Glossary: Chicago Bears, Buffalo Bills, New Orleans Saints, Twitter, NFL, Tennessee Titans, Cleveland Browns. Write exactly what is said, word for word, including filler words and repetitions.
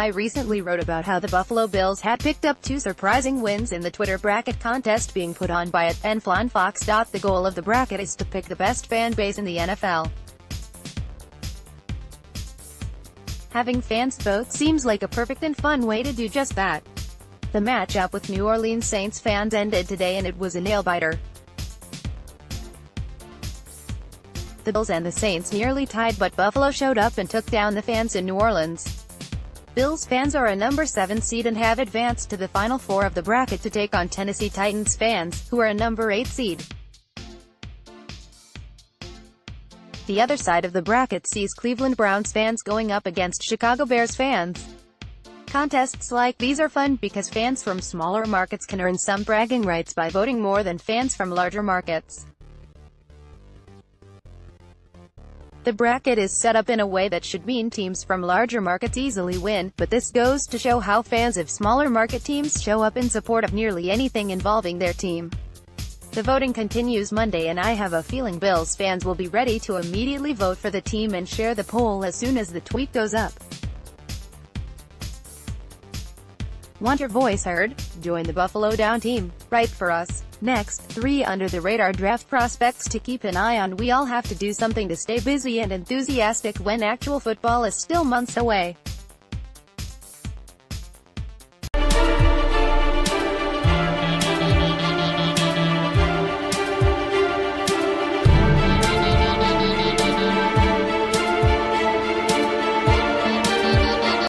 I recently wrote about how the Buffalo Bills had picked up two surprising wins in the Twitter bracket contest being put on by at N F L Fox. The goal of the bracket is to pick the best fan base in the N F L. Having fans vote seems like a perfect and fun way to do just that. The matchup with New Orleans Saints fans ended today and it was a nail-biter. The Bills and the Saints nearly tied, but Buffalo showed up and took down the fans in New Orleans. Bills fans are a number seven seed and have advanced to the Final Four of the bracket to take on Tennessee Titans fans, who are a number eight seed. The other side of the bracket sees Cleveland Browns fans going up against Chicago Bears fans. Contests like these are fun because fans from smaller markets can earn some bragging rights by voting more than fans from larger markets. The bracket is set up in a way that should mean teams from larger markets easily win, but this goes to show how fans of smaller market teams show up in support of nearly anything involving their team. The voting continues Monday and I have a feeling Bills fans will be ready to immediately vote for the team and share the poll as soon as the tweet goes up. Want your voice heard? Join the Buffalo Down team. Write for us. Next, three under-the-radar draft prospects to keep an eye on. We all have to do something to stay busy and enthusiastic when actual football is still months away.